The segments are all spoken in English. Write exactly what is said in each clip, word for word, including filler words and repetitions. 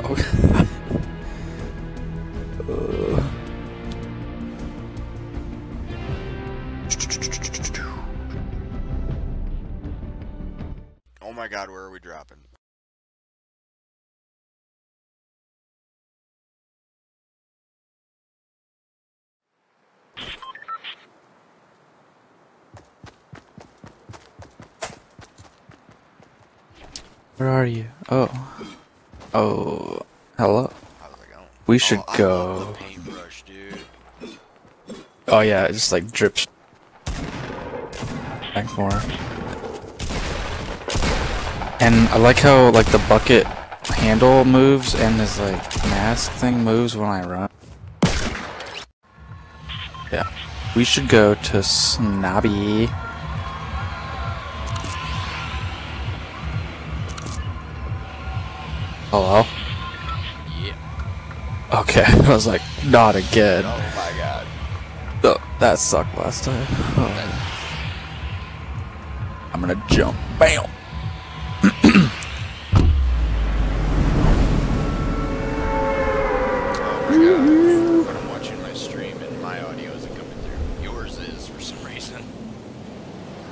Oh. uh. Oh my god, where are we dropping? Where are you? Oh. Oh. Hello. We should oh, go. Paintbrush, dude. Oh yeah, it just like drips. Back more. And I like how like the bucket handle moves and this like mask thing moves when I run. Yeah. We should go to Snobby. Hello? Yeah. Okay, I was like, not again. Oh my god. Oh, that sucked last time. Oh. I'm gonna jump. Bam! Oh my god. When I'm watching my stream and my audio isn't coming through. Yours is, for some reason.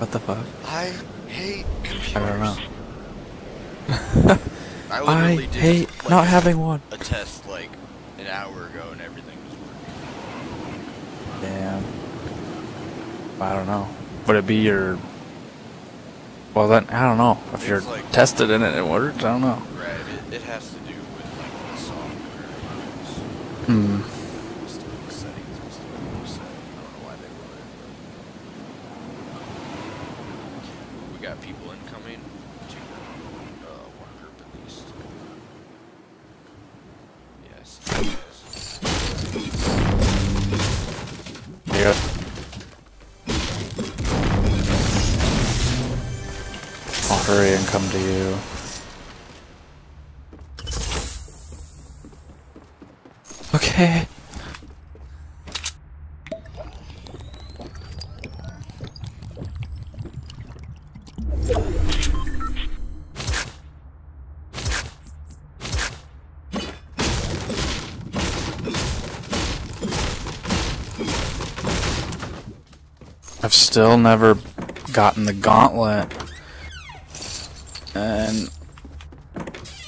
What the fuck? I hate computers. I don't know. I, I did, hate like, not having one. A test like an hour ago and everything was working. Damn. I don't know. Would it be your? Well then, I don't know. If it's you're like, tested in it and it worked, I don't know. Right. It, it has to do with like the software. Hmm. We got people incoming. Yeah. I'll hurry and come to you. Okay. I've still never gotten the gauntlet, and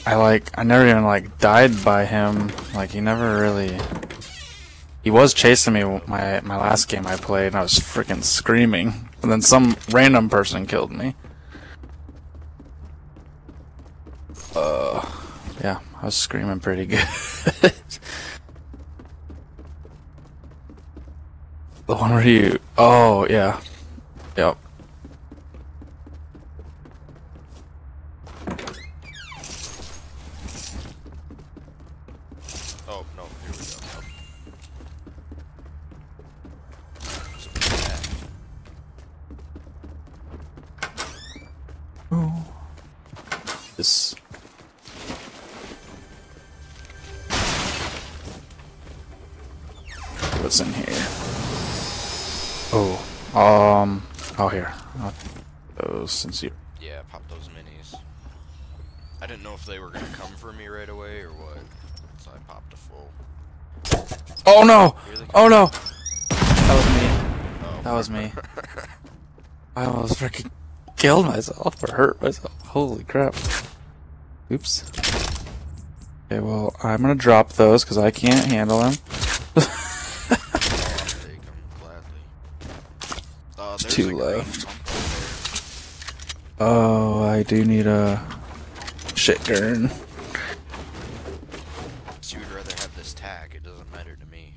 I like I never even like died by him. Like he never really. He was chasing me my my last game I played, and I was freaking screaming. And then some random person killed me. Uh, yeah, I was screaming pretty good. The one where you... Oh, yeah. Yep. Oh, no. Here we go. Oh. This... What's in here? Oh, um, oh here. I'll those since you. Yeah, pop those minis. I didn't know if they were gonna come for me right away or what, so I popped a full. Oh no! Oh no! That was me. Oh. That was me. I almost freaking killed myself or hurt myself. Holy crap! Oops. Okay, well I'm gonna drop those because I can't handle them. There's two left. Oh, I do need a shotgun. So you'd rather have this tag? It doesn't matter to me.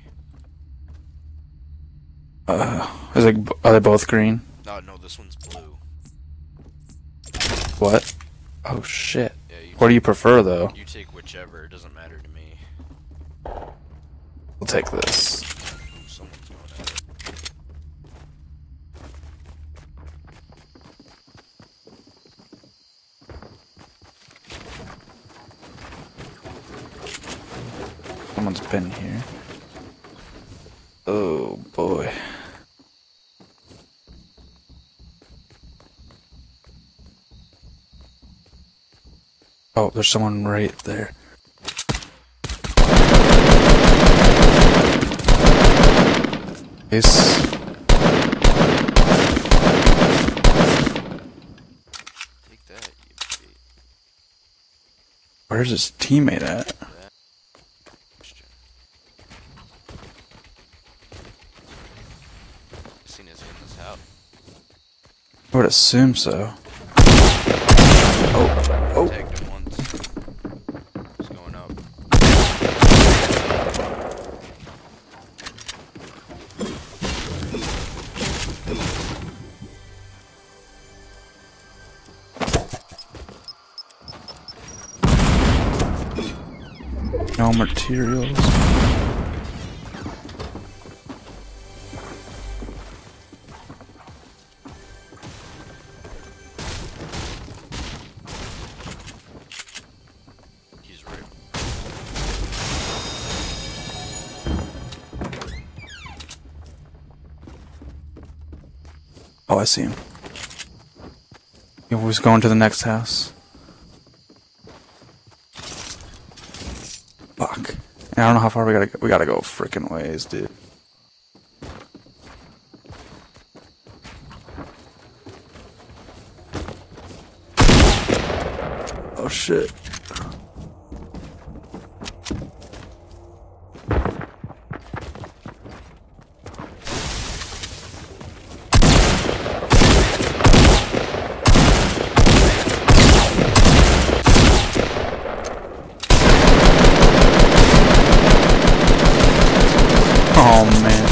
Uh, is it, are they both green? No, no, this one's blue. What? Oh shit. Yeah, what do you prefer though? You take whichever. It doesn't matter to me. We'll take this. Someone's been here. Oh boy. Oh, there's someone right there. is take that, you bitch. Where's his teammate at? I would assume so. Oh, oh. Tagged him once. He's going up. No materials. Oh, I see him. He was going to the next house. Fuck. And I don't know how far we gotta go. We gotta go frickin' ways, dude. Oh shit. Oh man.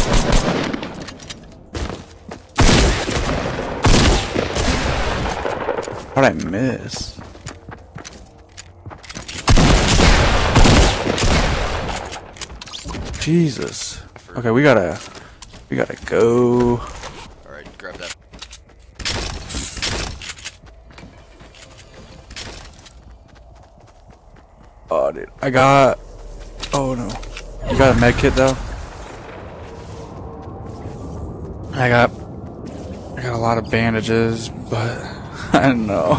How'd I miss? Jesus. Okay, we gotta we gotta go. Alright, grab that. Oh dude. I got oh no. You got a med kit though? I got, I got a lot of bandages, but I don't know.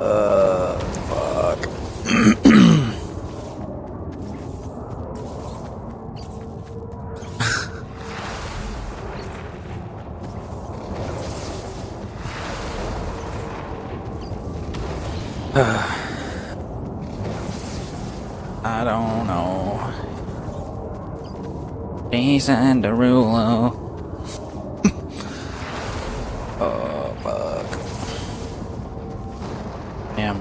Uh, fuck. I don't know. Jason Derulo. Oh, fuck. Damn.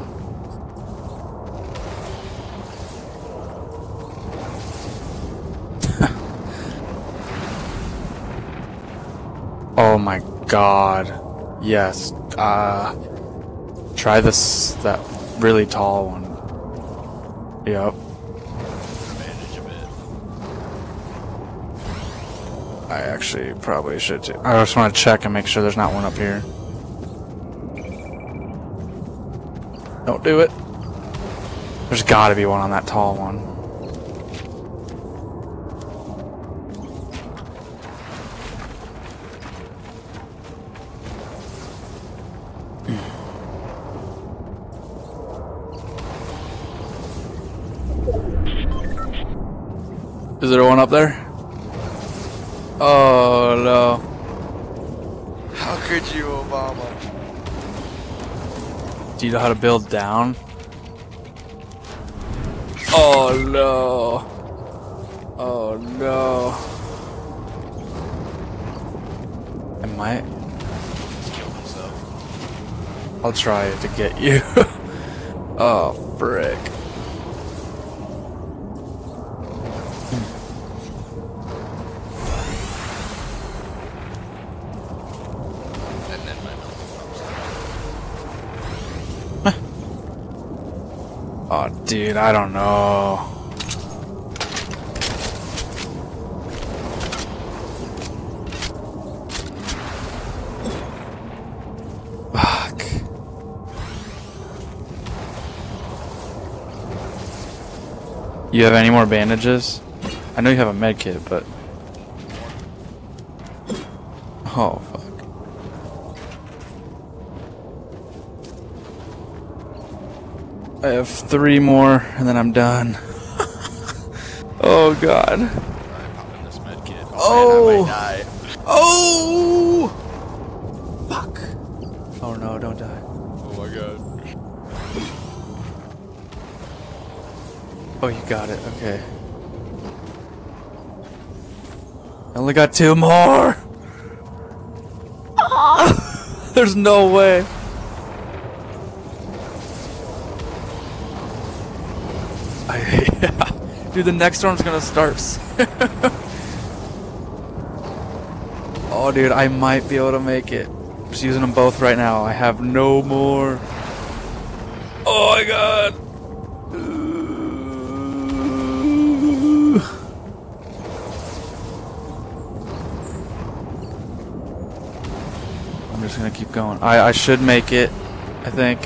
Oh my god. Yes. Uh, try this, that really tall one. Yep. I actually probably should too. I just want to check and make sure there's not one up here. Don't do it. There's gotta be one on that tall one. Is there one up there? Oh no. How could you, Obama? Do you know how to build down? Oh no. Oh no. I might. He's killed himself. I'll try to get you. Oh, frick. Oh, dude, I don't know. Fuck. You have any more bandages? I know you have a med kit, but... Oh, fuck. I have three more, and then I'm done. Oh god. Alright, pop in this med kit. Oh, Oh! Man, I might die. Oh! Fuck. Oh no, don't die. Oh my god. Oh, you got it. Okay. I only got two more! Oh. There's no way. I, yeah. Dude, the next storm's gonna start. Oh, dude, I might be able to make it. I'm just using them both right now. I have no more. Oh my god. I'm just gonna keep going. I, I should make it, I think.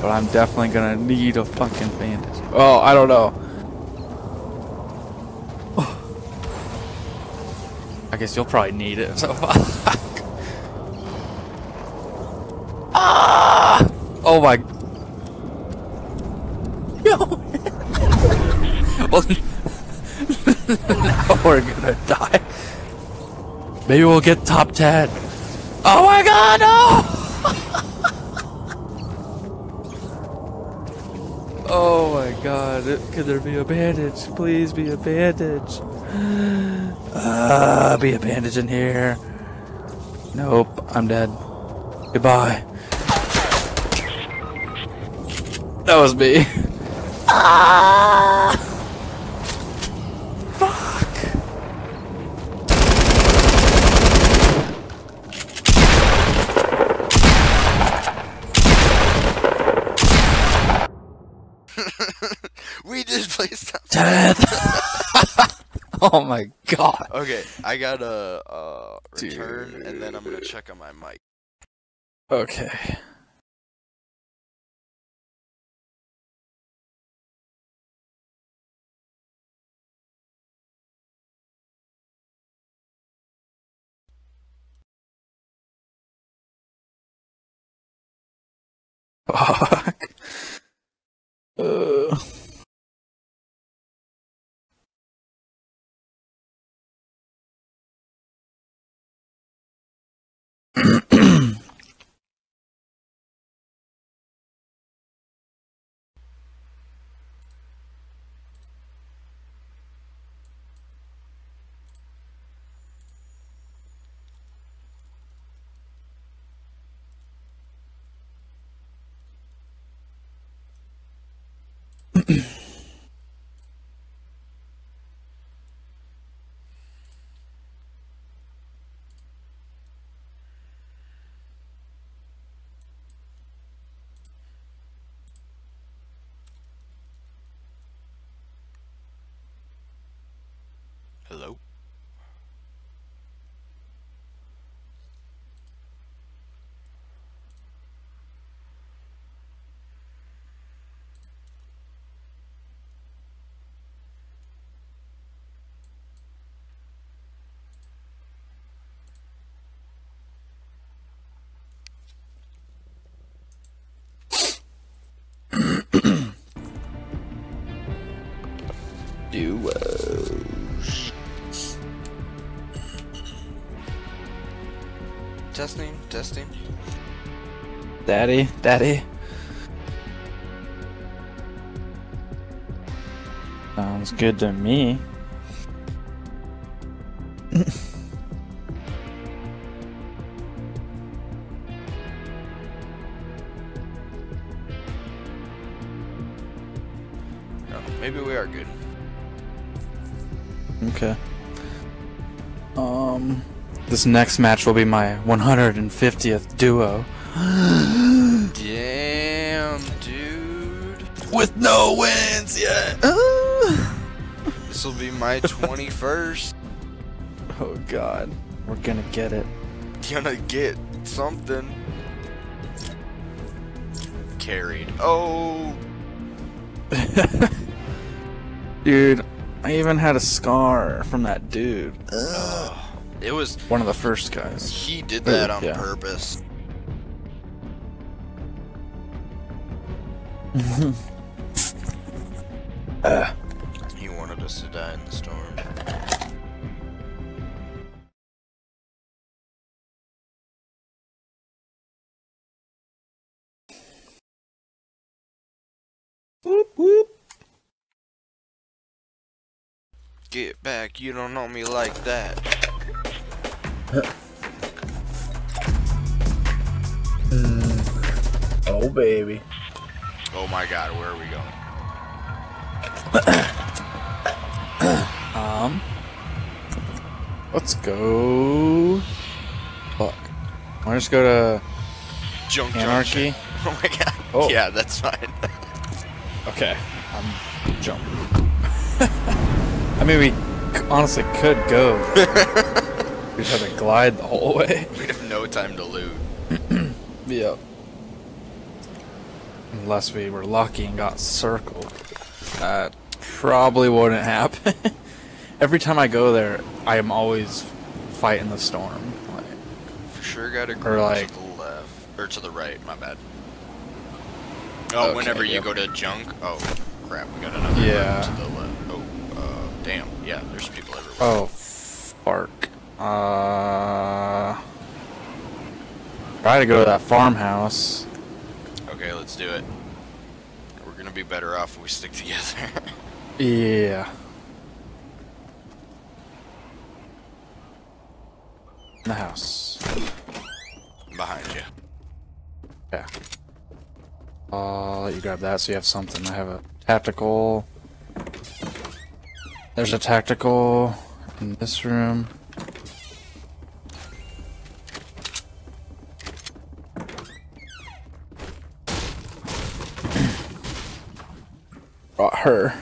But I'm definitely gonna need a fucking bandage. Oh, I don't know. I guess you'll probably need it. So ah! Oh my. No. Well, now we're gonna die. Maybe we'll get top ten. Oh my god, no! Oh my god, could there be a bandage? Please be a bandage. Uh, be a bandage in here. Nope, I'm dead. Goodbye. That was me. Ah! Fuck! We just played something. Death! Oh my god. Okay, I gotta uh, return, dude. And then I'm gonna check on my mic. Okay. Fuck. uh. Hello? Duos. Testing, testing. Daddy, daddy. Sounds good to me. Oh, maybe we are good. Okay. Um, this next match will be my one hundred fiftieth duo. Damn, dude. With no wins yet. This will be my twenty-first. Oh god, we're gonna get it. Gonna get something. Carried. Oh. Dude. I even had a scar from that dude. Ugh. It was one of the first guys. He did that on yeah. purpose. uh. He wanted us to die in the storm. Whoop, whoop. Get back, you don't know me like that. Mm. Oh, baby. Oh my god, where are we going? um. Let's go. Fuck. Wanna just go to Junk Anarchy? Junction. Oh my god. Oh. Yeah, that's fine. Okay, I'm jumping. I mean, we honestly could go. We just have to glide the whole way. We have no time to loot. Yep. Unless we were lucky and got circled. That probably wouldn't happen. Every time I go there, I am always fighting the storm. Like, for sure gotta go like, to the left. Or to the right, my bad. Oh, okay, whenever you yep. go to junk. Oh, crap, we got another yeah. one to the left. Oh, uh, damn. Yeah, there's people everywhere. Oh, fark. Uh. Try to go to that farmhouse. Okay, let's do it. We're gonna be better off if we stick together. Yeah. In the house. Behind you. Yeah. I'll let you grab that so you have something. I have a tactical. There's a tactical in this room. Brought her.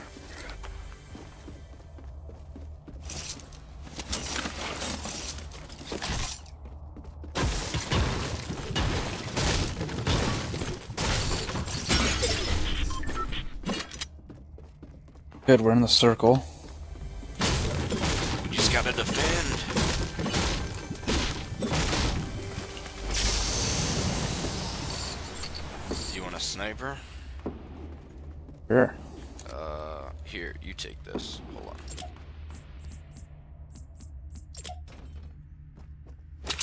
Good, we're in the circle. We just gotta defend. Do you want a sniper? Sure. Uh, here, you take this. Hold on.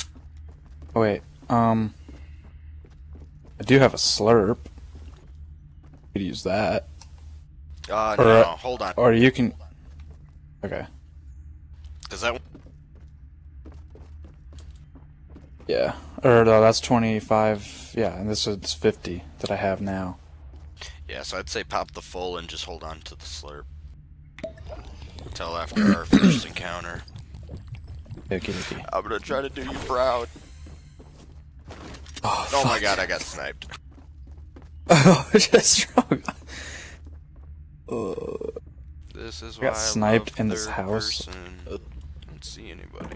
Oh, wait, um... I do have a slurp. Could use that. Uh, or, no, hold on. Or you can... Okay. Does that... Yeah. Or, no, that's twenty-five... Yeah, and this is fifty that I have now. Yeah, so I'd say pop the full and just hold on to the slurp. Until after our first encounter. Okay, okay. I'm gonna try to do you proud. Oh, oh my god, I got sniped. Oh, just wrong. Uh, this is why I got sniped in this house. Uh, Don't see anybody.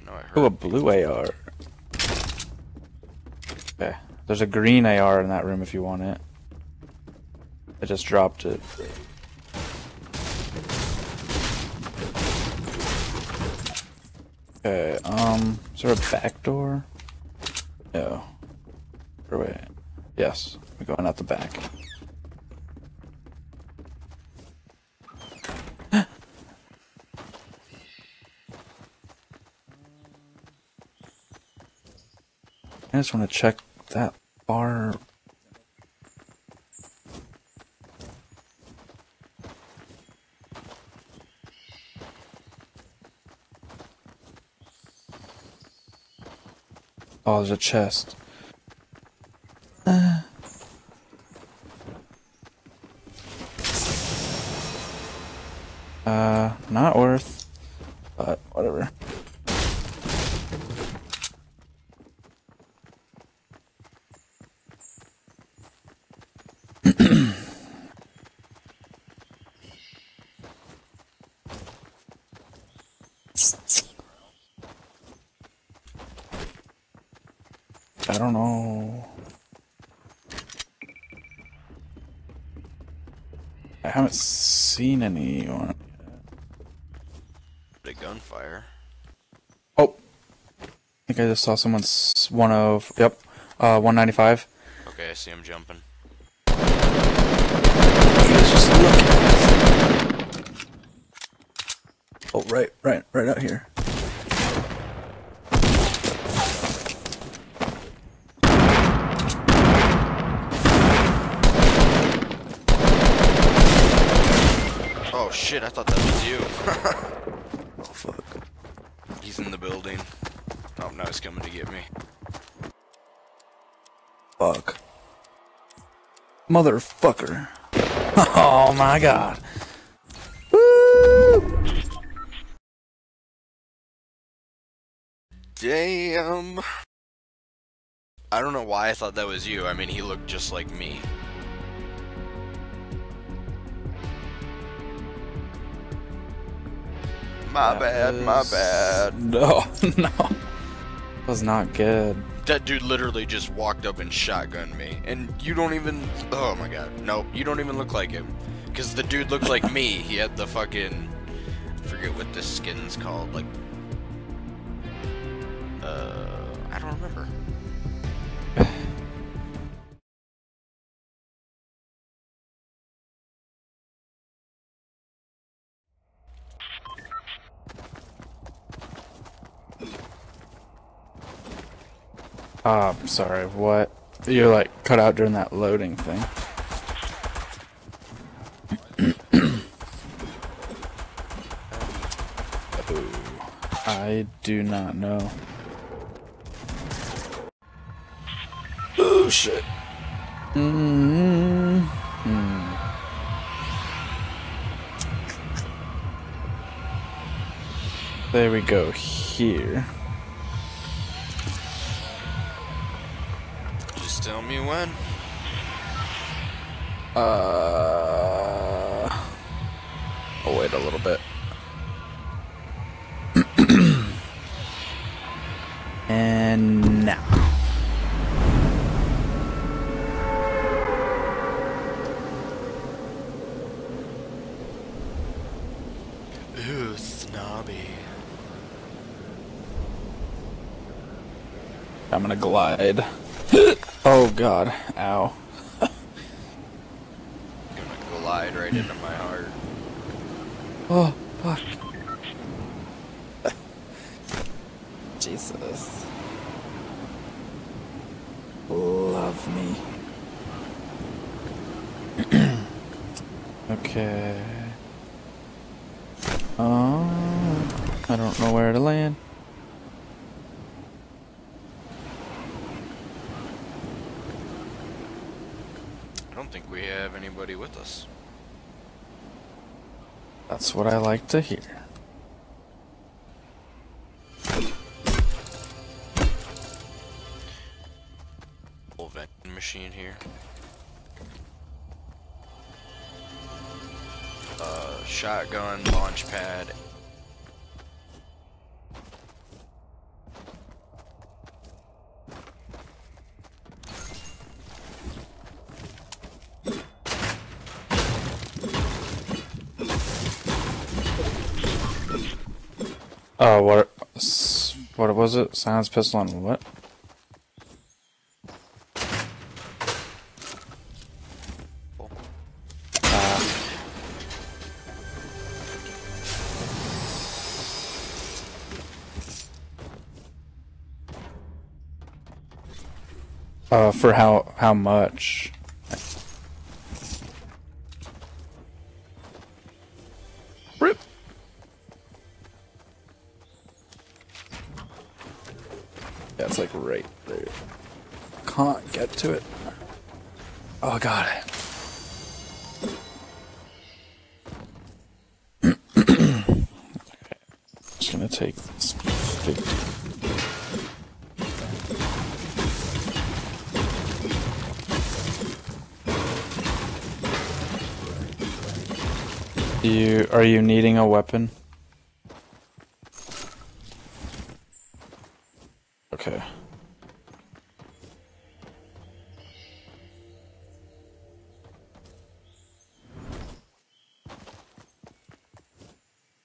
I know I heard. Oh, a blue A R. Okay, there's a green A R in that room if you want it. I just dropped it. Okay, um, is there a back door? No. Or wait. Yes, we're going out the back. I just want to check that bar. Oh, there's a chest. Uh. uh, not worth, but whatever. I don't know. I haven't seen anyone yet. A gunfire. Oh, I think I just saw someone's one of. Yep, uh, one ninety five. Okay, I see him jumping. He was just looking. Oh, right, right, right out here. shit, I thought that was you. Oh fuck. He's in the building. Oh no, he's coming to get me. Fuck. Motherfucker. Oh my god. Woo! Damn. I don't know why I thought that was you. I mean, he looked just like me. My that bad, was... my bad. No, no. That was not good. That dude literally just walked up and shotgunned me. And you don't even... Oh my god. Nope, you don't even look like him. Because the dude looked like me. He had the fucking... I forget what this skin's called. Like... Uh... I don't remember. Ah, oh, sorry, what? You're like cut out during that loading thing. Oh, I do not know. Oh shit. Mm-hmm. Hmm. There we go here. Tell me when. Uh, I'll wait a little bit. And now. Ooh, snobby. I'm gonna glide. Oh god, ow. Gonna glide right into my heart. Oh, fuck. Jesus. Love me. Okay. Oh, I don't know where to land. Anybody with us? That's what I like to hear. Old vending machine here. Uh, shotgun, launch pad. Oh, what, what was it? Silence pistol on what? Uh. Uh, for how, how much? That's like right there. Can't get to it. Oh, got it. Okay. Just gonna take this. Do you are you needing a weapon? Okay.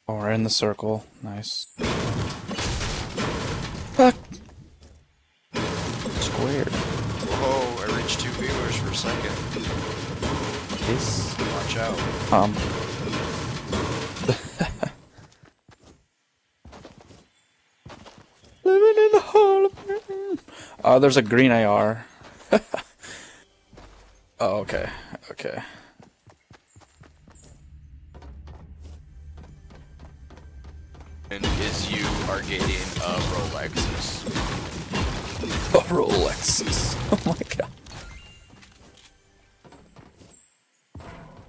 Oh, we're in the circle. Nice. Fuck! Squared. Whoa, I reached two viewers for a second. Peace. Watch out. Um. Oh, there's a green A R. Oh, okay, okay. is you are getting a Rolexes. A Rolexes. Oh my god.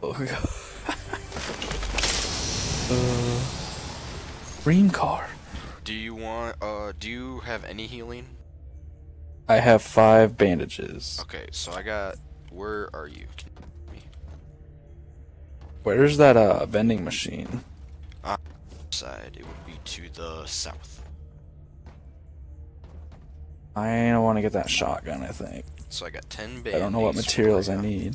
Oh god. uh, green car. Do you want? Uh, do you have any healing? I have five bandages. Okay, so I got. Where are you? Can you me? Where's that uh vending machine? Uh, side. It would be to the south. I want to get that shotgun. I think. So I got ten bandages. I don't know what materials I need.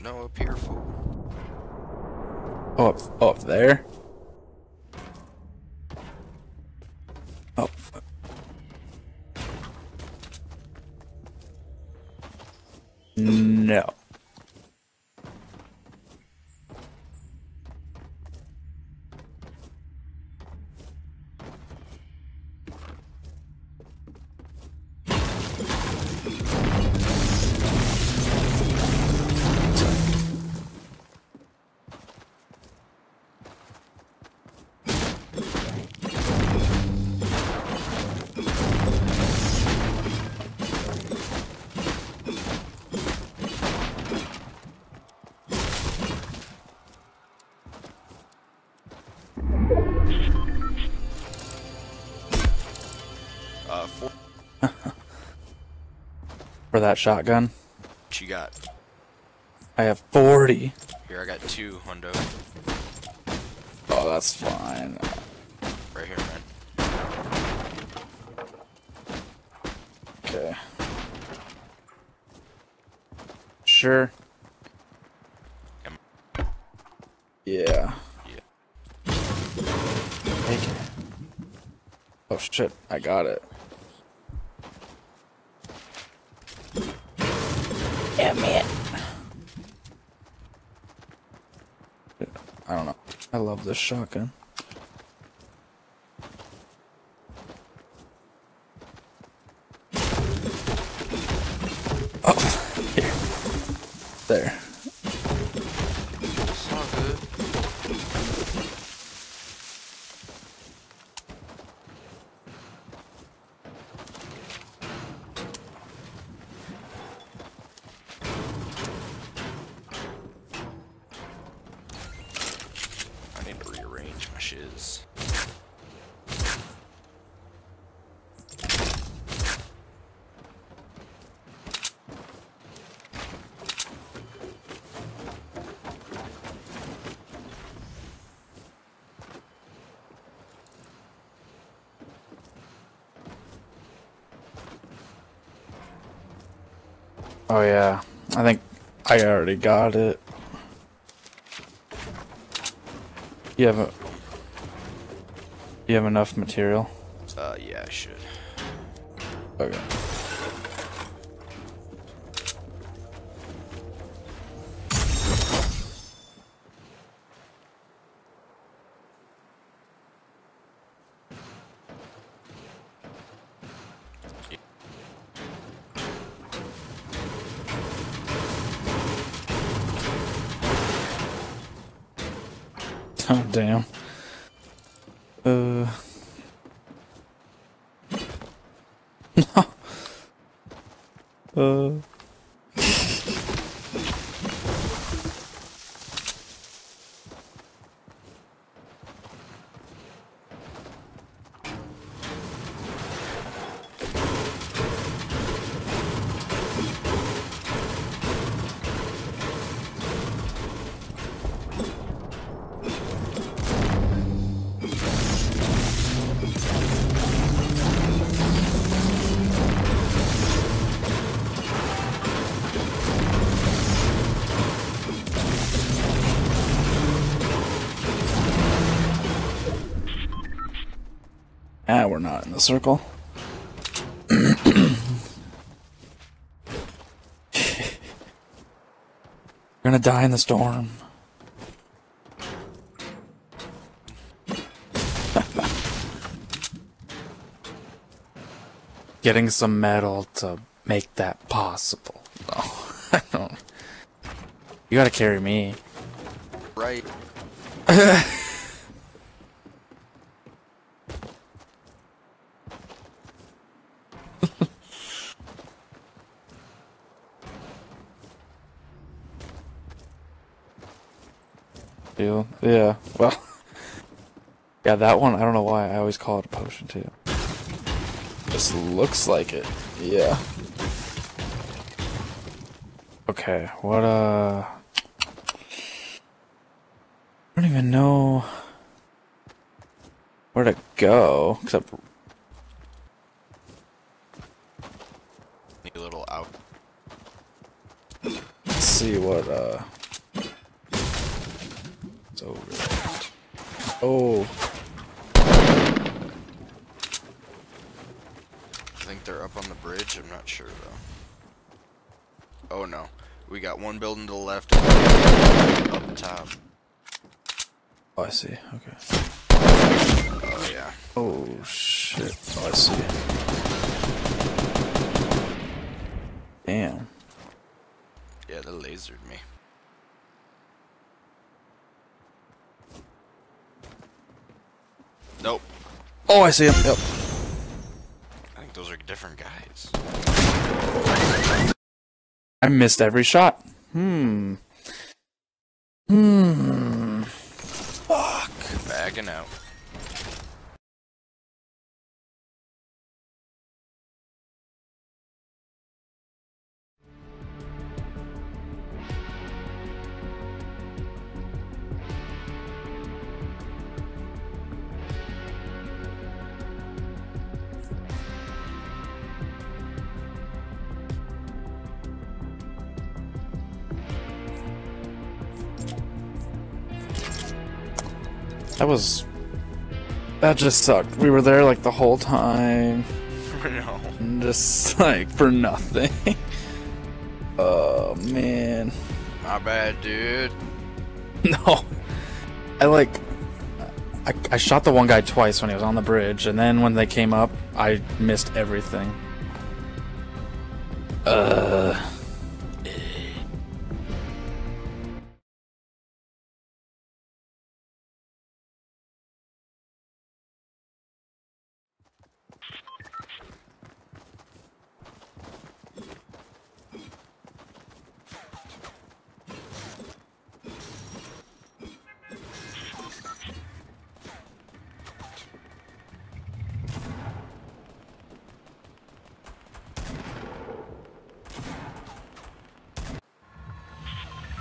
No, up here, fool. Oh, up, oh, up there? Oh, fuck. No. For that shotgun. What you got? I have forty. Here, I got two, hundo. Oh, that's fine. Right here, man. Okay. Sure. Yeah. Yeah. Take it. Oh shit, I got it. Damn it. I don't know. I love this shotgun. Oh, here. There. It's not good. Shiz. Oh yeah, I think I already got it. You have a You have enough material? Uh, yeah, I should. Okay. Oh, damn. Uh. uh. Ah, we're not in the circle. We're gonna die in the storm. Getting some metal to make that possible. No, I don't. You gotta carry me. right. Deal. Yeah, well. Yeah, that one, I don't know why, I always call it a potion too. Just looks like it. Yeah. Okay, what, uh... I don't even know where to go, except... A little out. Let's see what, uh... it's over there. Oh! I think they're up on the bridge, I'm not sure though. Oh no. We got one building to the left and up the top. Oh, I see. Okay. Oh, yeah. Oh, shit. Oh, I see. Damn. Yeah, they lasered me. Nope. Oh, I see him. Yep. I think those are different guys. I missed every shot. Hmm. Hmm. Backing out. That was... That just sucked. We were there like the whole time. No. And just like for nothing. Oh man. My bad, dude. No. I like... I, I shot the one guy twice when he was on the bridge, and then when they came up, I missed everything. Uh...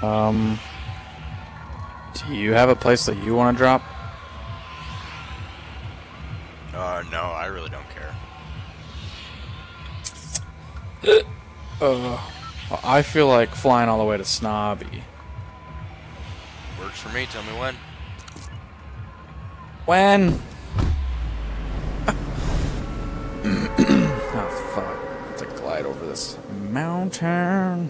Um, do you have a place that you want to drop? Uh, no, I really don't care. uh, I feel like flying all the way to Snobby. Works for me, tell me when. When? Oh, fuck. It's a glide over this mountain.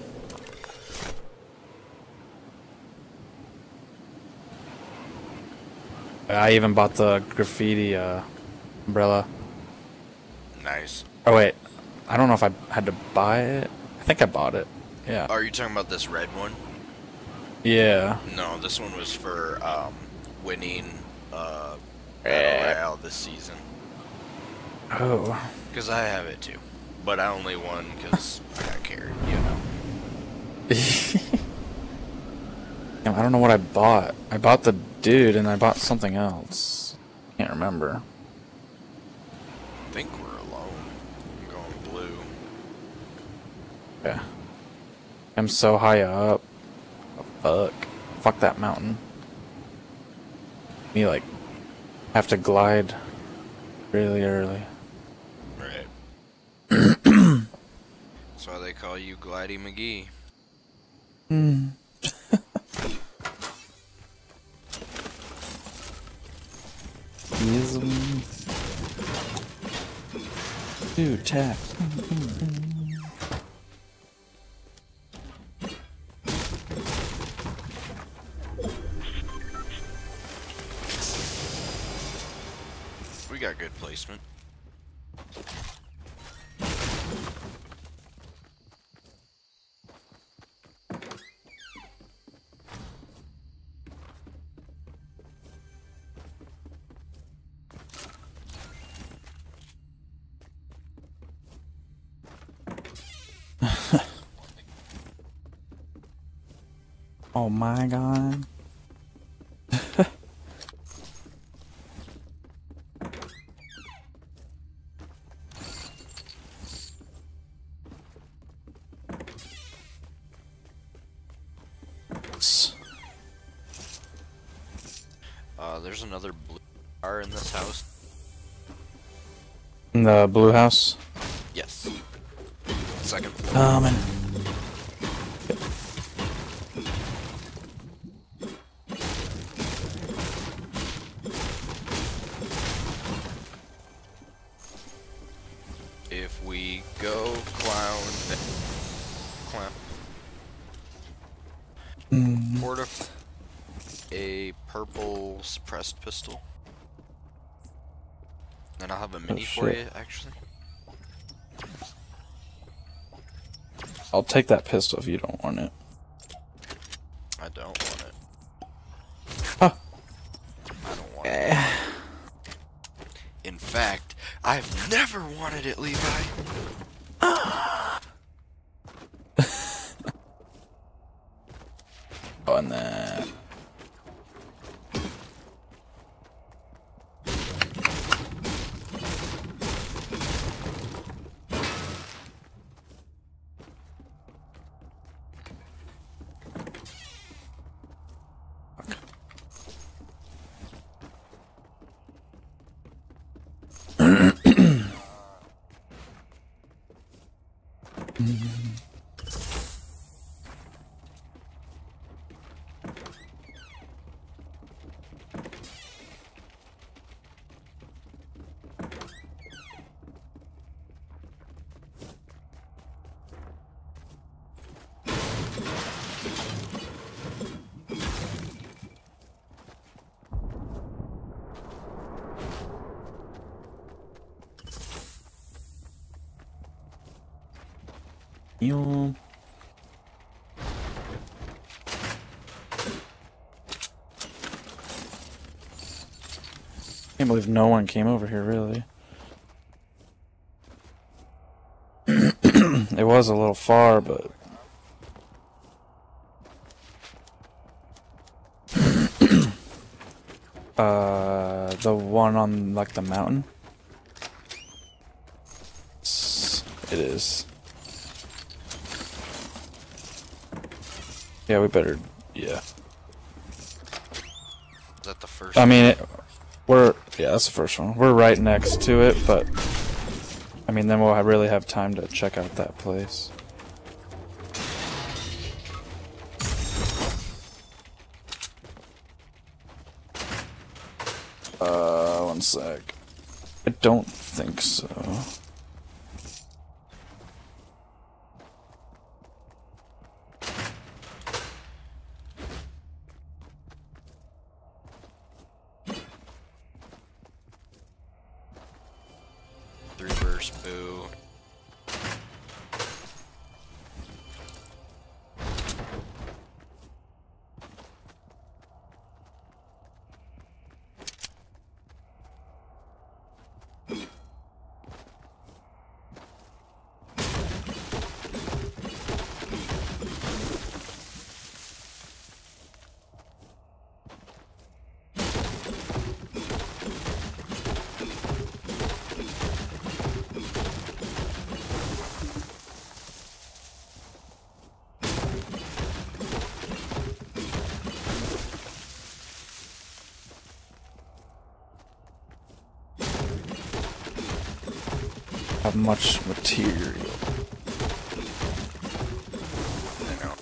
I even bought the graffiti uh, umbrella. Nice. Oh wait, I don't know if I had to buy it. I think I bought it. Yeah. Are you talking about this red one? Yeah. No, this one was for um, winning uh, Battle Royale this season. Oh. Because I have it too, but I only won because I got carried, you know. Damn, I don't know what I bought. I bought the dude, and I bought something else. Can't remember. I think we're alone. I'm going blue. Yeah. I'm so high up. Oh, fuck. Fuck that mountain. Me, like, have to glide really early. Right. That's why they call you Glidey McGee. Hmm. Dude, tap. We got good placement. Oh my god. Uh, there's another blue car in this house. In the blue house? Yes. Second floor. Coming. If we go clown, clown, mm. Fortify a purple suppressed pistol, and I'll have a mini oh, for you. Actually, I'll take that pistol if you don't want it. I don't want it. Huh. I don't want it. In fact, I've never wanted it, Levi. Ah. On that. Yo. Can't believe no one came over here, really. It was a little far, but... uh, the one on, like, the mountain? It's, it is. Yeah, we better, yeah. Is that the first I mean, it, we're, yeah, that's the first one. We're right next to it, but, I mean, then we'll really have time to check out that place. Uh, one sec. I don't think so. Boo. Have much material. I know.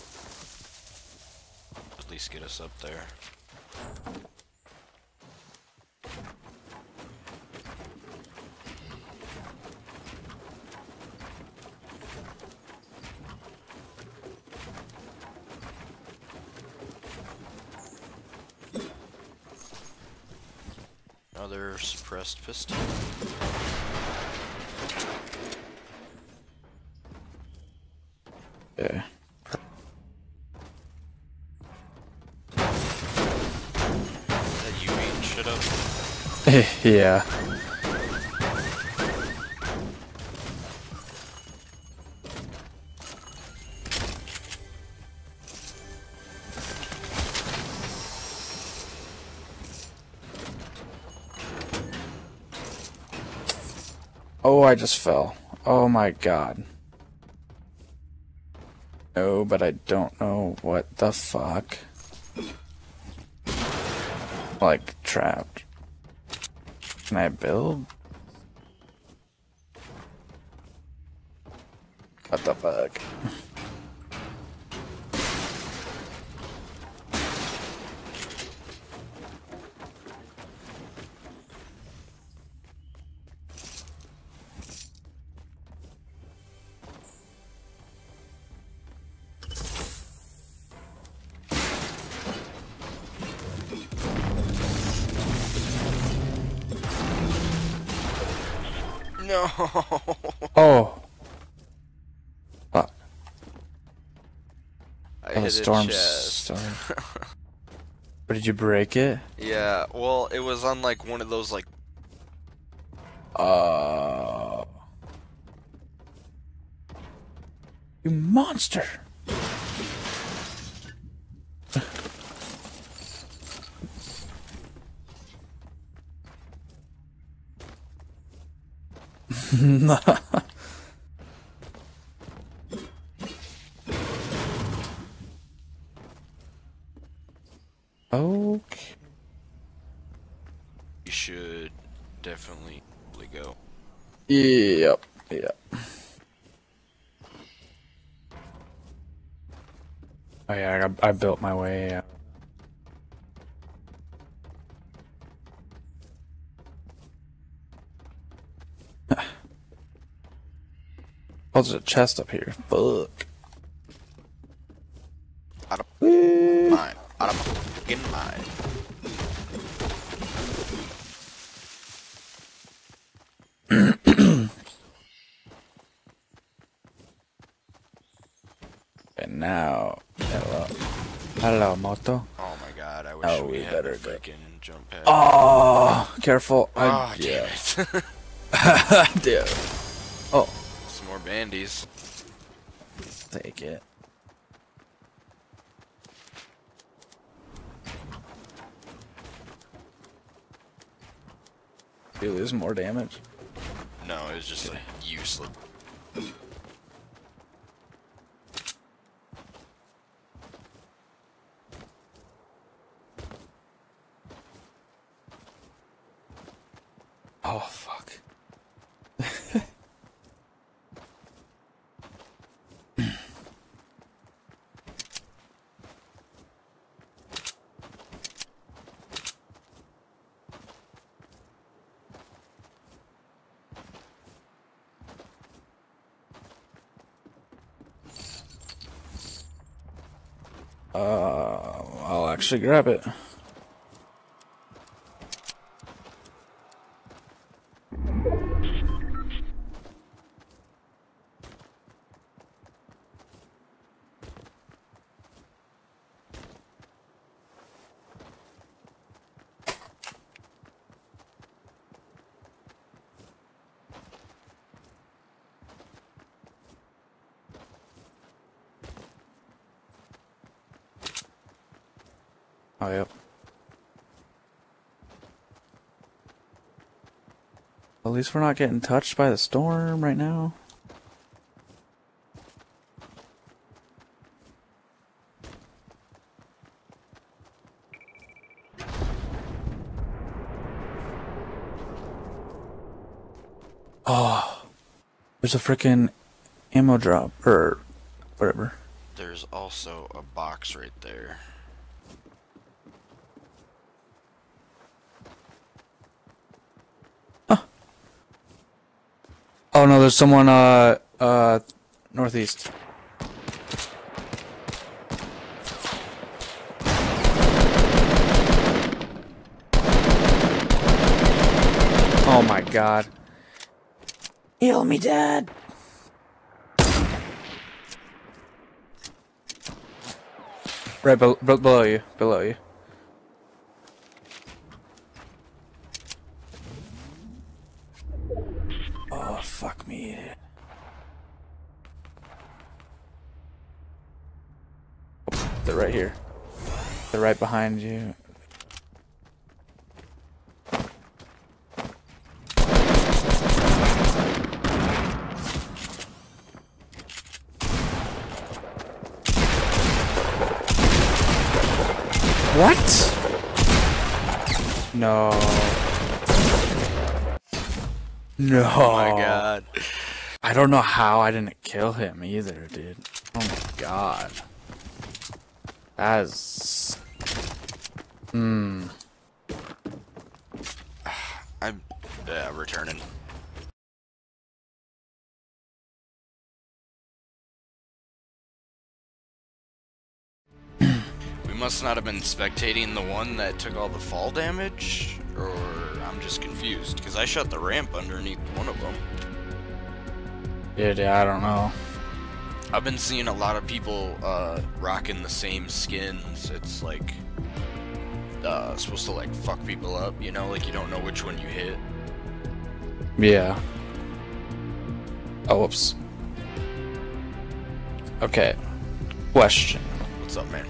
At least get us up there. Another suppressed pistol. Yeah. That you mean shit up? Yeah. Oh, I just fell. Oh my god. No, but I don't know what the fuck. Like, trapped. Can I build? What the fuck? No. Oh. Fuck. I hit a storm storm. But did you break it? Yeah. Well, it was on like one of those like. Uh. You monster. No. Okay. You should definitely go. Yep. Yep. Oh yeah, I, I built my way out. Oh, there's a chest up here. Fuck. Out of mine. Out of fucking mine. And now, hello, hello, Moto. Oh my God! I wish oh, we, we had better freaking jump pad. Oh, careful! Oh, I, damn yeah. it! Damn. Oh. More bandies. Take it. Did you lose more damage? No, it was just like useless. Oh fuck. Uh, I'll actually grab it. Oh, yep. At least we're not getting touched by the storm right now. Oh, there's a freaking ammo drop or whatever. There's also a box right there. Oh no, there's someone, uh, uh, northeast. Oh my god. Heal me, Dad! Right be be below you, below you. Fuck me. They're right here. They're right behind you. What? No. No. Oh my god. I don't know how I didn't kill him either, dude. Oh my god. That is... Hmm. I'm uh, returning. We must not have been spectating the one that took all the fall damage, or I'm just confused, because I shot the ramp underneath one of them. Yeah, yeah, I don't know. I've been seeing a lot of people uh, rocking the same skins. It's like uh, supposed to like fuck people up, you know? Like you don't know which one you hit. Yeah. Oh, whoops. Okay. Question. What's up, man?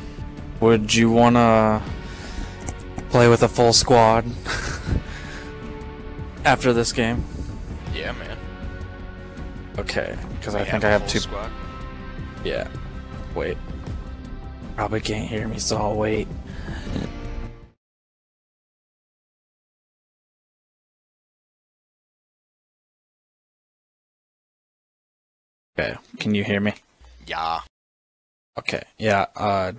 Would you wanna play with a full squad after this game? Yeah, man. Okay, because I think I have two. Squad? Yeah. Wait. Probably can't hear me, so I'll wait. Okay, can you hear me? Yeah. Okay, yeah, uh,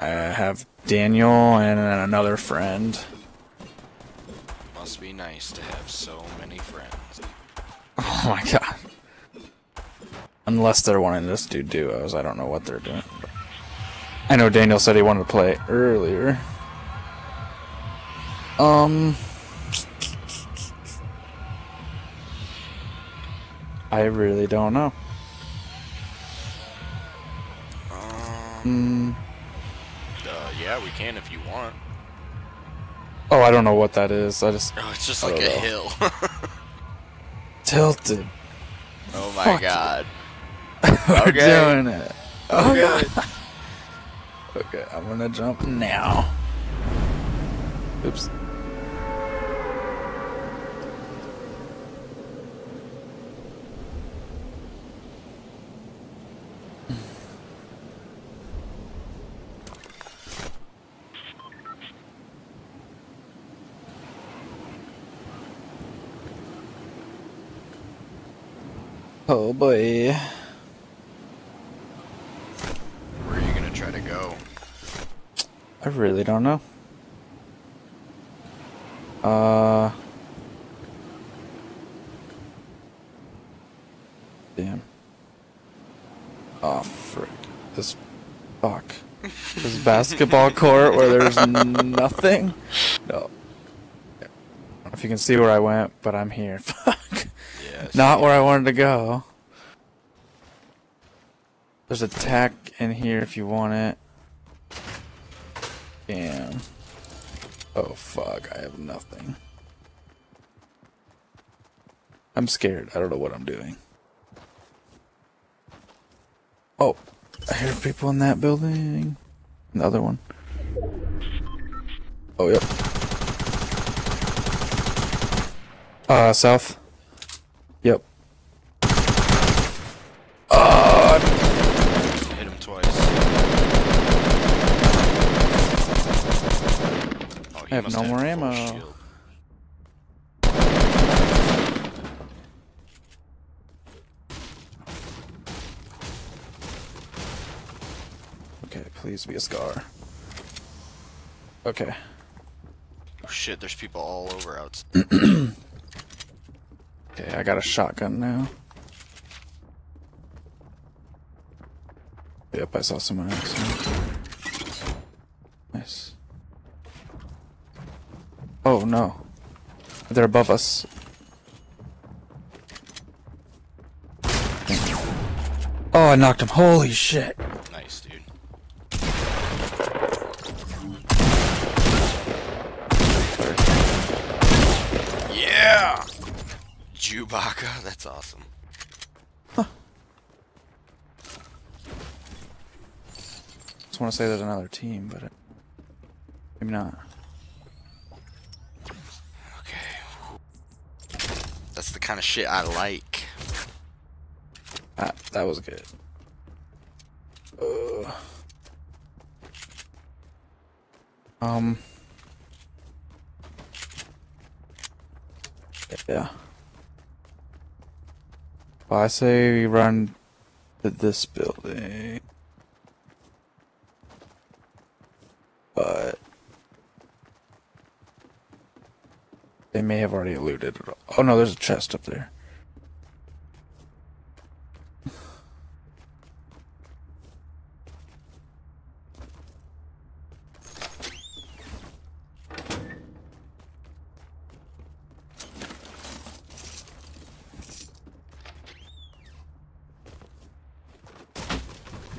I have Daniel and another friend. Must be nice to have so many friends. Oh my god. Unless they're wanting this dude duos, I don't know what they're doing. I know Daniel said he wanted to play earlier. Um, I really don't know. Um, mm. uh, yeah, we can if you want. Oh, I don't know what that is. I just. Oh, it's just I like a know. hill. Tilted. Oh my Fuck god. We're okay. doing it. Oh okay. god. Okay, I'm gonna jump now. Oops. Oh boy. Where are you gonna try to go? I really don't know. Uh. Damn. Oh frick. This. Fuck. This basketball court where there's nothing? No. I don't know if you can see where I went, but I'm here. Fuck. Not where I wanted to go. There's a tack in here if you want it. Damn. Oh fuck, I have nothing. I'm scared. I don't know what I'm doing. Oh, I hear people in that building. The other one. Oh, yep. Uh, south. Yep. Uh, hit him twice. Oh, I have no more ammo. Shield. Okay, please be a scar. Okay. Oh shit, there's people all over outside. Okay, I got a shotgun now. Yep, I saw someone else. Nice. Oh no. They're above us. Oh, I knocked him. Holy shit. Nice, dude. Yeah! Chewbacca, that's awesome. Huh. Just want to say there's another team, but it, maybe not. Okay. That's the kind of shit I like. Ah, that was good. Ugh. Um. Yeah. Well, I say we run to this building. But they may have already looted it all. Oh no, there's a chest up there.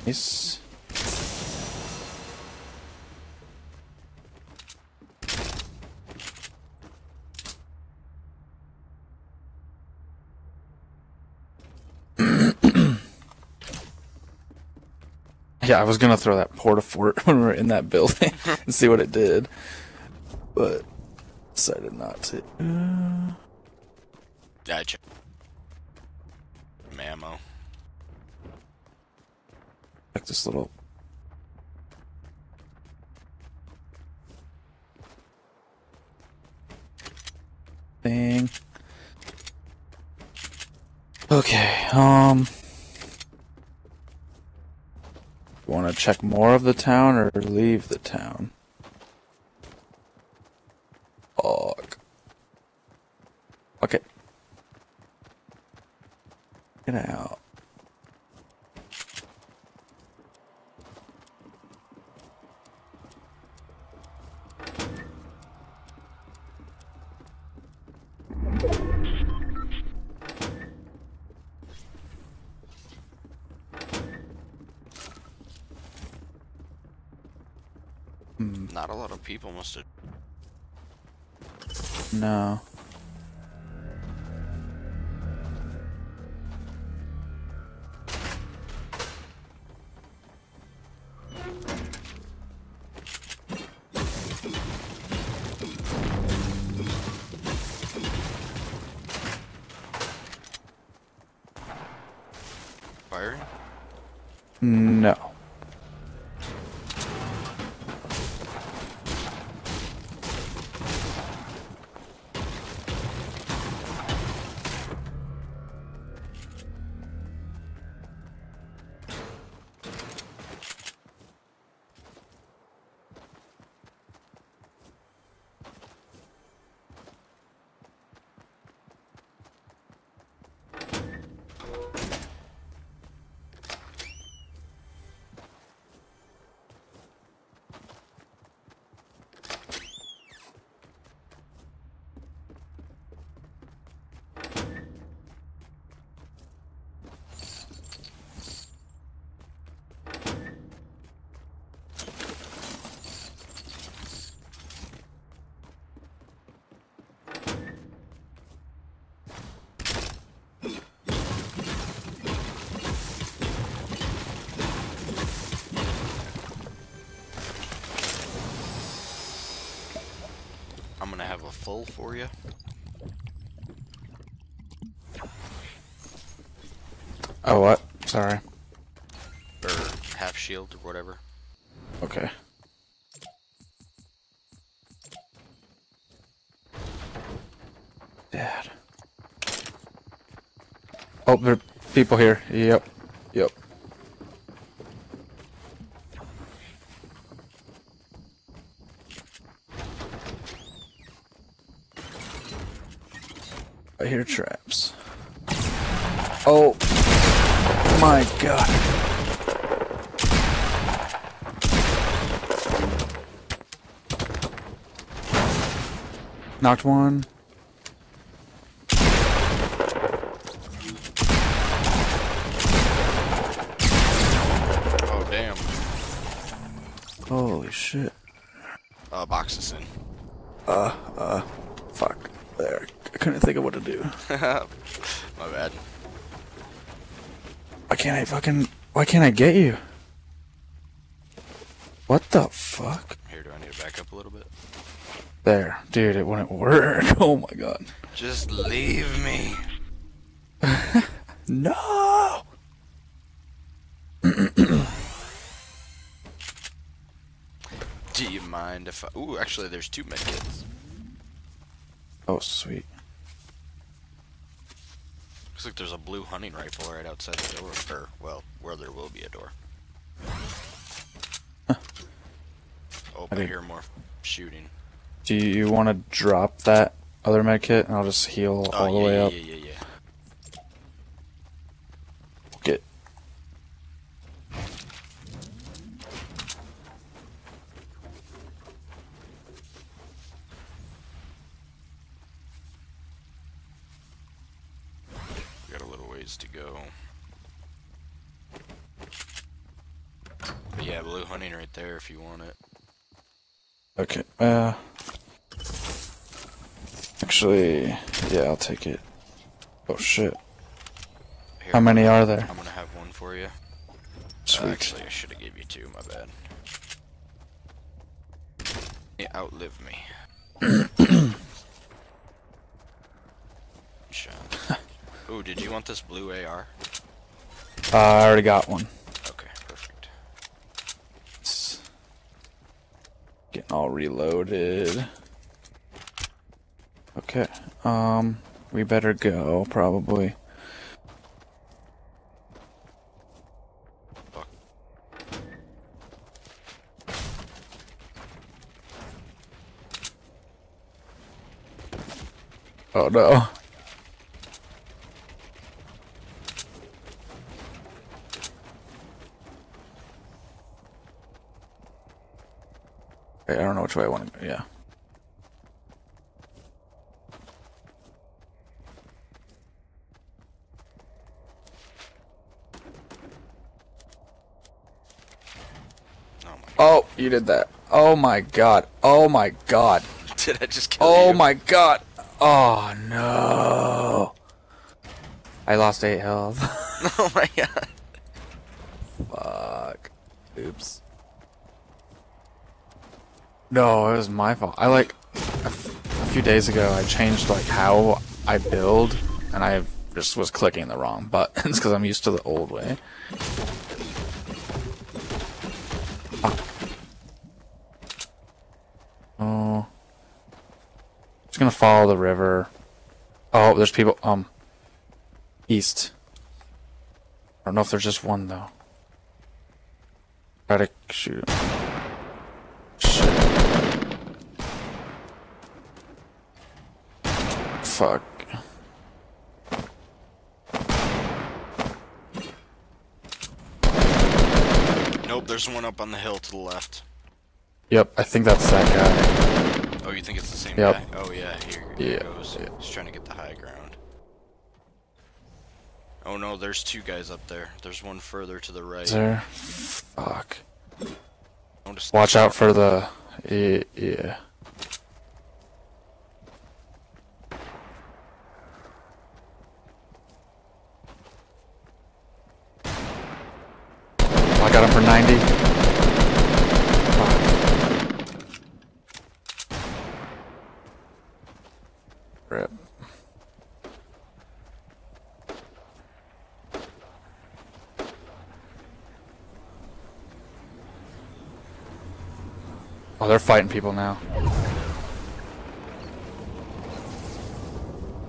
Nice. Yeah, I was gonna throw that porta fort when we were in that building and see what it did, but decided not to. Uh... Gotcha. Mammo. Like this little. Thing. Okay, um. Want to check more of the town or leave the town? Fuck. Okay. Get out. Not a lot of people must have. No. Firing? No. I'm gonna have a full for you. Oh, what? Sorry. Or half shield or whatever. Okay. Dad. Oh, there are people here. Yep. Yep. I hear traps. Oh my god. Knocked one. Oh damn. Holy shit. Uh, box this in. Uh, uh, fuck. There. I couldn't think of what to do. My bad. Why can't I fucking... Why can't I get you? What the fuck? Here, do I need to back up a little bit? There. Dude, it wouldn't work. Oh my god. Just leave me. No! Do you mind? mind if I... Ooh, actually, there's two medkits. Oh, sweet. Looks like there's a blue hunting rifle right outside the door. Or, well, where there will be a door. Huh. Oh, I, I hear more shooting. Do you want to drop that other medkit, and I'll just heal oh, all yeah, the way yeah, up? Yeah, yeah, yeah. To go. But yeah, blue hunting right there if you want it. Okay, uh... actually, yeah, I'll take it. Oh shit. Here, how many are there? I'm gonna have one for you. Sweet. Uh, actually, I should've gave you two, my bad. It outlived me. Ooh, did you want this blue A R? Uh, I already got one. Okay, perfect. It's getting all reloaded. Okay, um, we better go, probably. Fuck. Oh no. I don't know which way I want to go, yeah. Oh, my God. Oh, you did that. Oh, my God. Oh, my God. Did I just kill you? Oh, my God. Oh, no. I lost eight health. Oh, my God. Fuck. Oops. No, it was my fault. I like a, f a few days ago I changed like how I build and I just was clicking the wrong buttons because I'm used to the old way. Oh. Oh. Just gonna follow the river. Oh, there's people um east. I don't know if there's just one though. Try to shoot. Fuck. Nope, there's one up on the hill to the left. Yep, I think that's that guy. Oh, you think it's the same yep. guy? Oh yeah, here, here yeah. it goes. Yeah. He's trying to get the high ground. Oh no, there's two guys up there. There's one further to the right. There? Fuck. Watch out for the... Yeah. yeah. Got him for ninety. Fuck. Rip. Oh, they're fighting people now.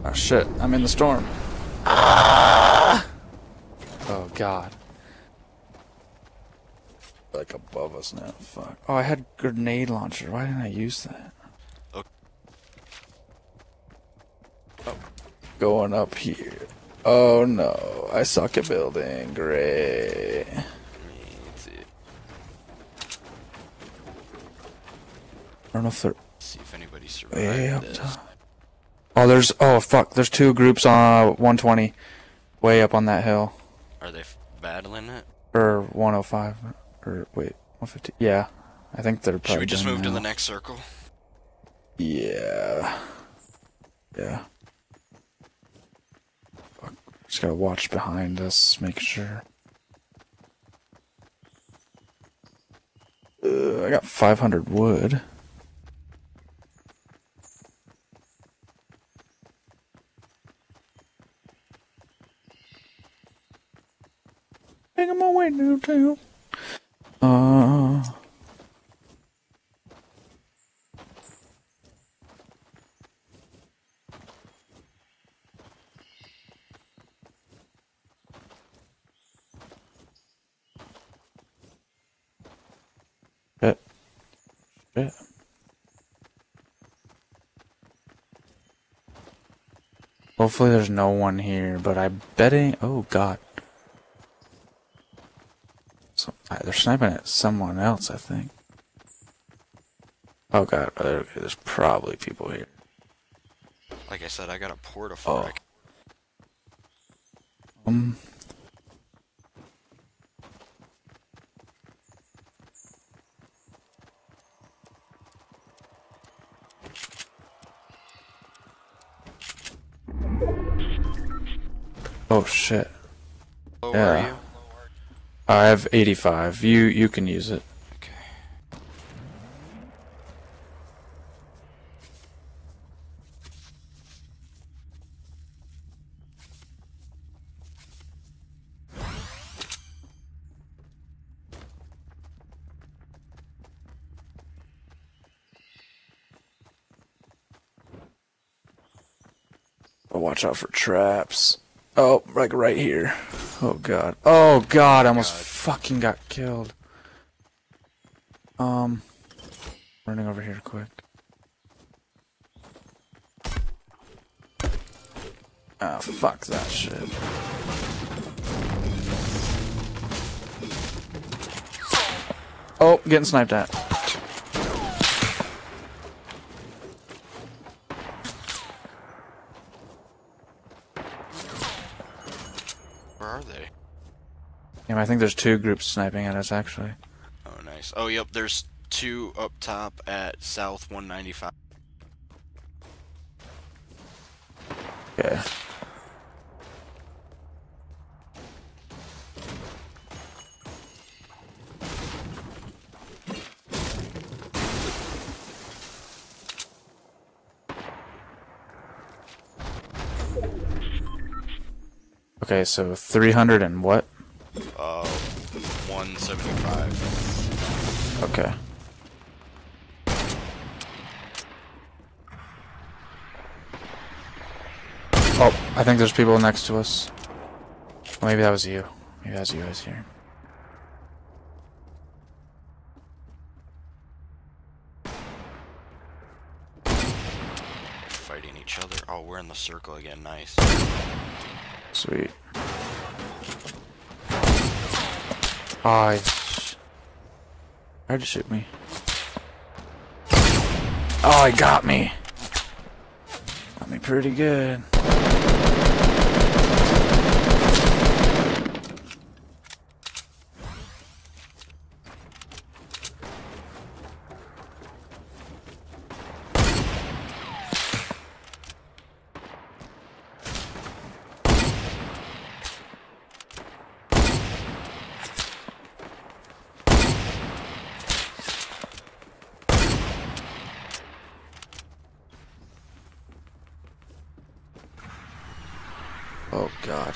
Oh shit, I'm in the storm. Ah! Oh God. Like above us now. Fuck. Oh, I had grenade launcher. Why didn't I use that? Okay. Oh. Going up here. Oh no. I suck at building. Great. I don't know if they're. See if anybody survived way up this. Top. Oh, there's. Oh, fuck. There's two groups on one twenty. Way up on that hill. Are they battling it? Or one oh five. Or wait, one fifty. Yeah, I think they're probably. Should we just move now. to the next circle? Yeah. Yeah. Just gotta watch behind us, make sure. Uh, I got five hundred wood. Take them away, new tail. Uh, Hopefully there's no one here, but I bet it... Oh, God. So, they're sniping at someone else, I think. Oh, God. Okay, there's probably people here. Like I said, I got a porta for it. Oh. Um... Oh shit! Low yeah, you? I have eighty-five. You you can use it. Okay. I'll watch out for traps. Oh, like right here. Oh, God. Oh, God, I almost God. fucking got killed. Um, running over here quick. Ah, fuck that shit. Oh, getting sniped at. I think there's two groups sniping at us, actually. Oh, nice. Oh, yep, there's two up top at South one ninety-five. Okay. Okay, so three hundred and what? Uh, one seventy-five. Okay. Oh, I think there's people next to us. Well, maybe that was you. Maybe that was you guys here. Fighting each other. Oh, we're in the circle again. Nice. Sweet. I tried to shoot me. Oh, he got me. Got me pretty good. Oh, God.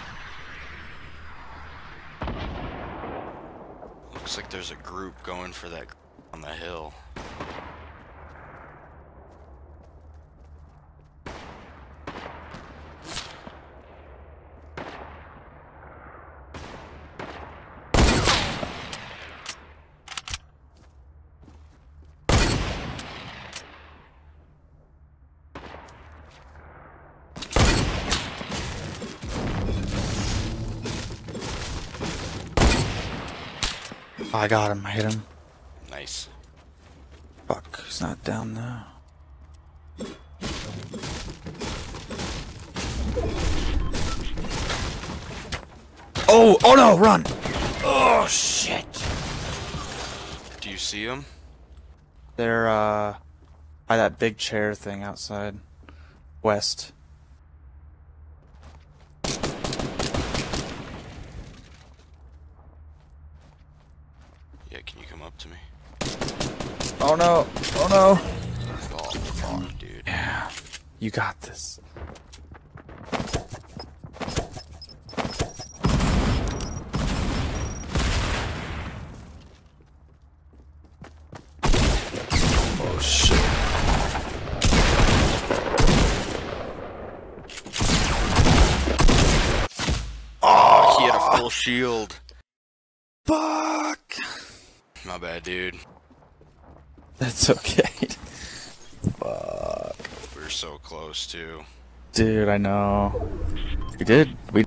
Looks like there's a group going for that on the hill. Oh, I got him. I hit him. Nice. Fuck. He's not down now. Oh! Oh no! Run! Oh shit! Do you see him? They're uh by that big chair thing outside. West. Yeah, can you come up to me? Oh no! Oh no! Oh, come on, dude. Yeah, you got this. Oh shit! Oh, he had a full shield. Fuck! My bad, dude. That's okay. Fuck. We're so close, too. Dude, I know. We did. We.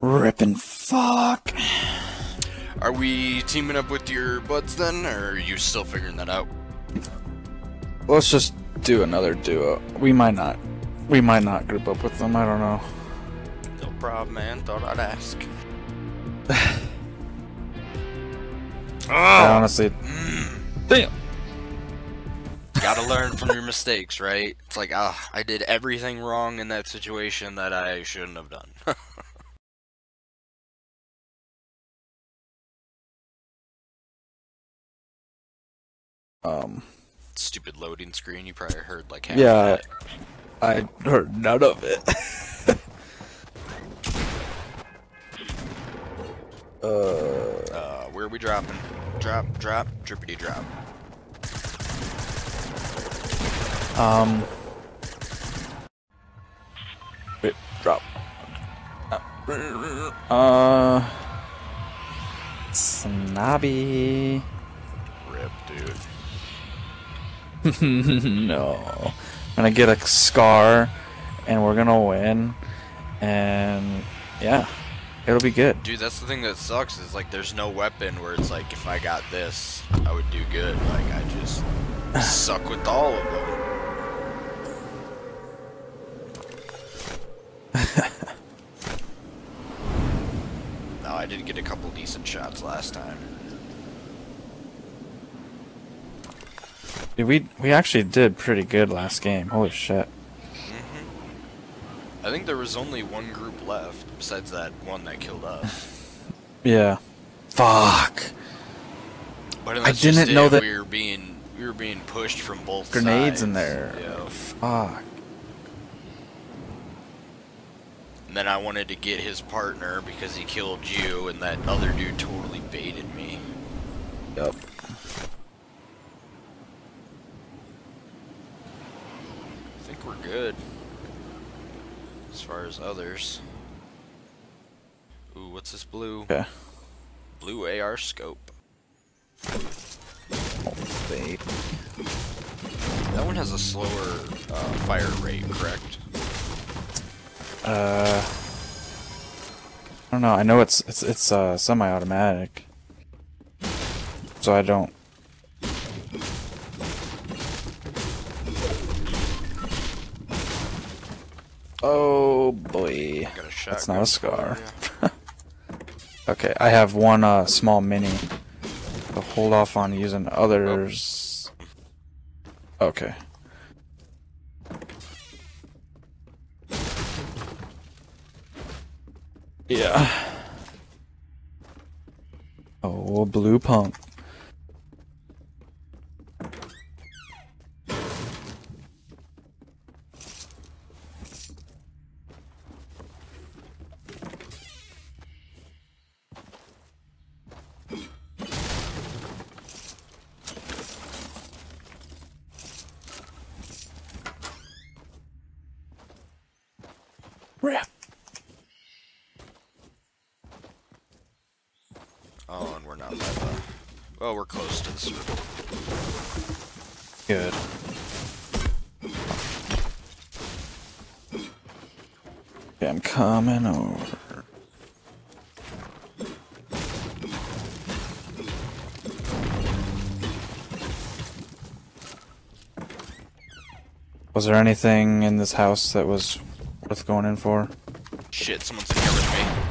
Rippin' fuck. Are we teaming up with your buds then, or are you still figuring that out? Let's just do another duo. We might not. We might not group up with them, I don't know. No problem, man. Thought I'd ask. Oh! I honestly... Mm. Damn! Gotta learn from your mistakes, right? It's like, ah, I did everything wrong in that situation that I shouldn't have done. Um, stupid loading screen. You probably heard like half yeah, of it. I heard none of it. uh, uh, where are we dropping? Drop, drop, drippity drop. Um, wait, drop. Uh, snobby. Rip, dude. No. I'm gonna get a scar and we're gonna win and yeah, it'll be good. Dude, that's the thing that sucks is like there's no weapon where it's like if I got this, I would do good. Like I just suck with all of them. No, I did get a couple decent shots last time. Dude, we we actually did pretty good last game. Holy shit! Mm-hmm. I think there was only one group left besides that one that killed us. Yeah. Fuck. But I didn't know that we were being we were being pushed from both grenades sides. In there. Yeah. Fuck. And then I wanted to get his partner because he killed you, and that other dude totally baited me. Yep. We're good as far as others. Ooh, what's this blue? Yeah. Blue A R scope. Oh, babe. That one has a slower uh, fire rate, correct? Uh, I don't know. I know it's it's it's uh, semi-automatic, so I don't. Oh boy, that's not a scar. Okay, I have one uh, small mini. I'll hold off on using others. Okay. Yeah. Oh, blue pump. Oh, and we're not by the... Well, we're close to the circle. Good. Okay, I'm coming over. Was there anything in this house that was worth going in for? Shit, someone's in here with me.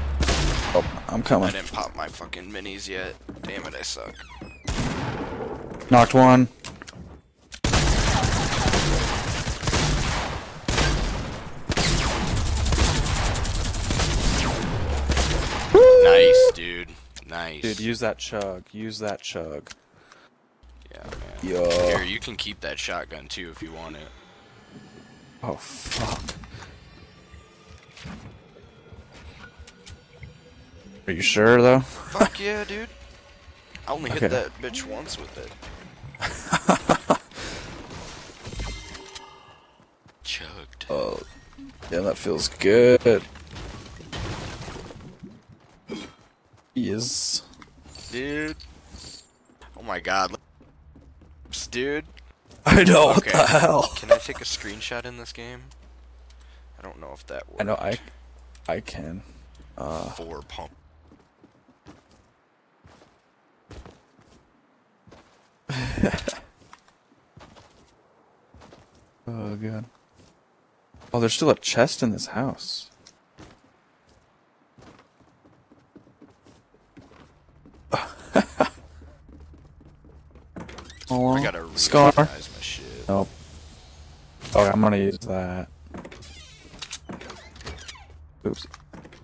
Oh, I'm coming. I didn't pop my fucking minis yet. Damn it, I suck. Knocked one. Woo! Nice, dude. Nice. Dude, use that chug. Use that chug. Yeah, man. Yo. Here, you can keep that shotgun too if you want it. Oh, fuck. Are you sure, though? Fuck yeah, dude. I only okay. hit that bitch once with it. Chugged. Oh. Yeah, that feels good. Yes. Dude. Oh my god. Oops, dude. I know, okay. What the hell? Can I take a screenshot in this game? I don't know if that works. I know, I, I can. Uh, Four pump. Oh god. Oh, there's still a chest in this house. Oh, I gotta scar. My shit. Nope. Oh, I'm gonna use that. Oops.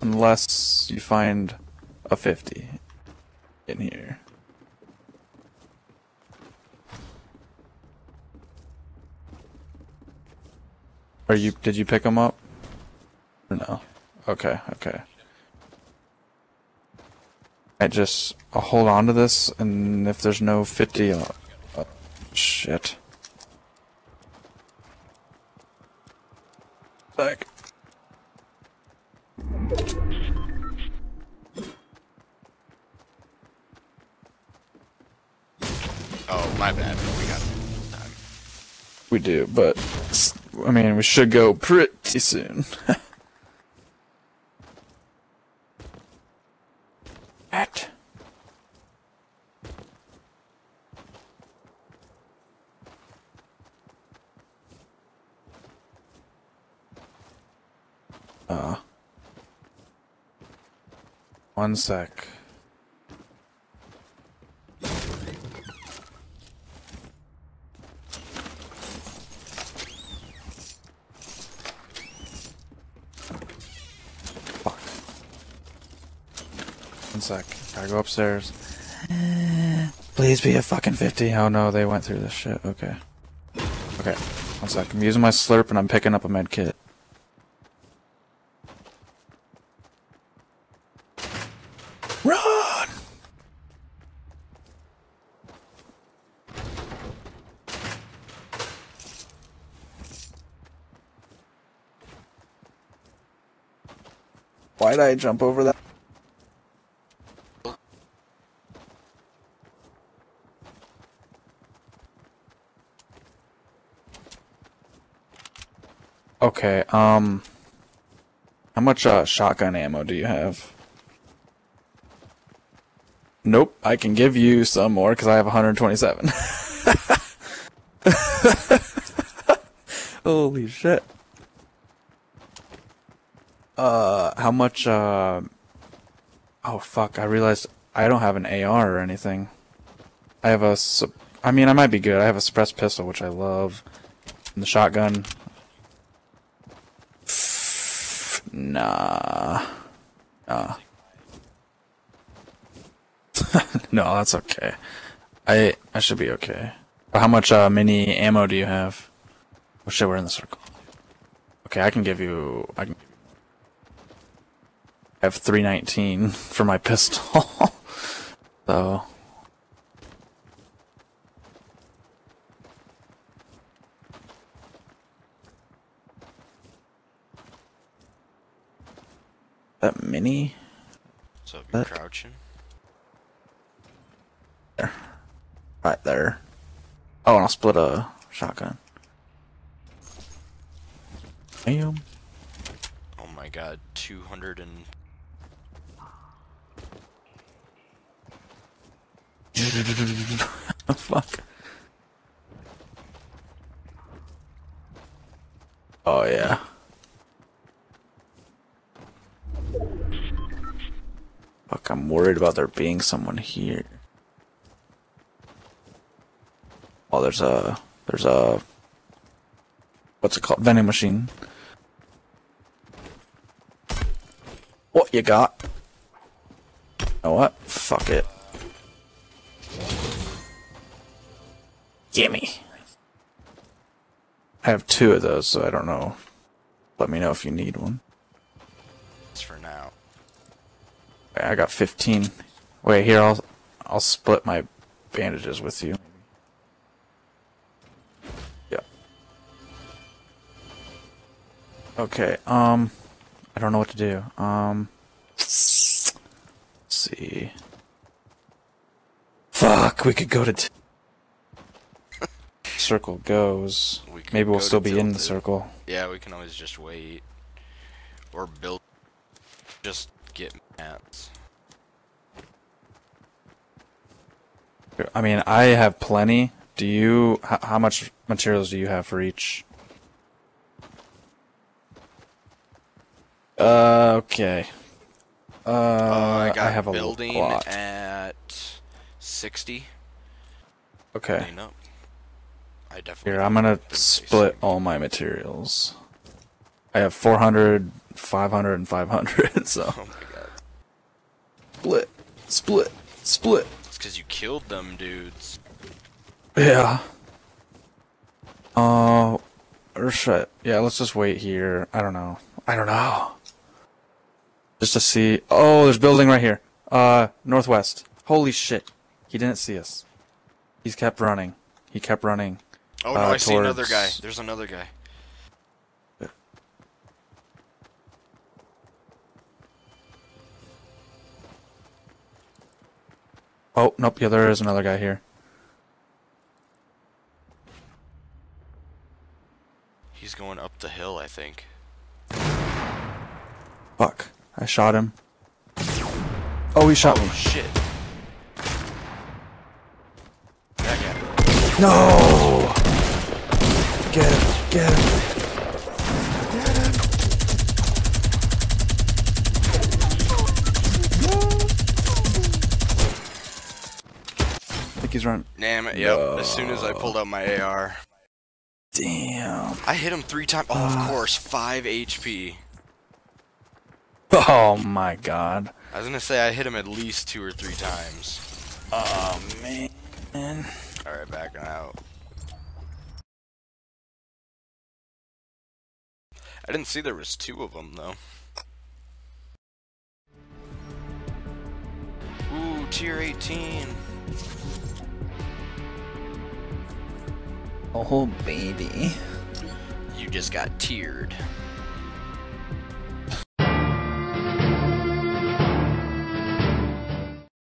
Unless you find a fifty in here. Are you? Did you pick them up? No. Okay. Okay. I just I'll hold on to this, and if there's no fifty, I'll, oh, shit. Back. Oh, my bad. We got time. We do, but I mean, we should go pretty soon. At. Uh, one sec. Fuck. One sec. Gotta go upstairs. Please be a fucking fifty. Oh no, they went through this shit. Okay. Okay. One sec. I'm using my slurp and I'm picking up a med kit. Run! Why did I jump over that? Okay, um... how much uh, shotgun ammo do you have? Nope, I can give you some more because I have one hundred twenty-seven. Holy shit. Uh, how much, uh... oh, fuck, I realized I don't have an A R or anything. I have a... I mean, I might be good. I have a suppressed pistol, which I love. And the shotgun. Nah. Nah. No, that's okay. I I should be okay. How much uh, mini ammo do you have? Oh shit, we're in the circle. Okay, I can give you. I can. I have three nineteen for my pistol. So. That mini. So you're that... crouching. There. Right there. Oh, and I'll split a shotgun. Damn. Oh my god, two hundred and... Fuck. Oh yeah. Fuck, I'm worried about there being someone here. Oh, there's a, there's a, what's it called? Vending machine. What you got? You know what? Fuck it. Gimme. I have two of those, so I don't know. Let me know if you need one. It's for now. I got fifteen. Wait, here, I'll, I'll split my bandages with you. Okay, um, I don't know what to do. Um, let's see. Fuck, we could go to t circle goes. We Maybe we'll go still be in the circle. Yeah, we can always just wait. Or build. Just get mats. I mean, I have plenty. Do you... H how much materials do you have for each? Uh, okay. Uh, uh I, got I have a building lot. At sixty. Okay. No, I definitely Here, I'm gonna split all my materials. I have four hundred, five hundred, and five hundred, so... Oh my god. Split. Split. Split. It's because you killed them, dudes. Yeah. Oh... Uh, or shit. Yeah, let's just wait here. I don't know. I don't know. Just to see... Oh, there's building right here. Uh, northwest. Holy shit. He didn't see us. He's kept running. He kept running. Oh, no, uh, I see another guy. There's another guy. Oh, nope, yeah, there is another guy here. He's going up the hill, I think. Fuck. I shot him. Oh, he shot oh, me. Shit. That guy. No! Get him, get him. Get him. He's running. Damn it! Yep. No. As soon as I pulled out my A R. Damn. I hit him three times. Oh, of uh. course, five H P. Oh my god. I was gonna say I hit him at least two or three times. Oh man. All right, backing out. I didn't see there was two of them though. Ooh, tier eighteen. Oh, baby. You just got tiered.